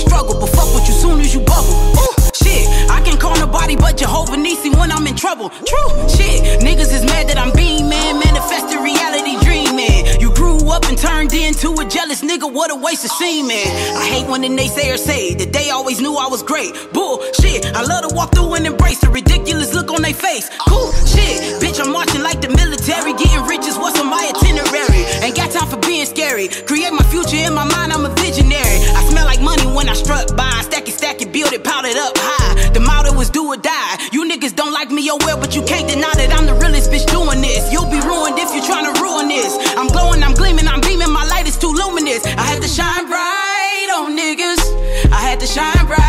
struggle, but fuck with you soon as you bubble. Ooh, shit, I can call nobody but Jehovah Nissi when I'm in trouble. True, shit, niggas is mad that I'm being man, manifesting reality dreaming. You grew up and turned into a jealous nigga, what a waste of semen. I hate when the naysayers say that they always knew I was great. Bullshit, I love to walk through and embrace the ridiculous look on their face. Cool, shit, bitch, I'm marching like the military, getting rich is what's on my itinerary. Ain't got time for being scary, create my future in my mind, I'm a visionary. I smell like money when I struck by, stack it, build it, pound it up high. The motto was do or die, you niggas don't like me, oh well, but you can't deny that I'm the realest bitch doing this. You'll be ruined if you tryna ruin this. I'm glowing, I'm gleaming, I'm beaming, my light is too luminous. I had to shine bright on niggas, I had to shine bright.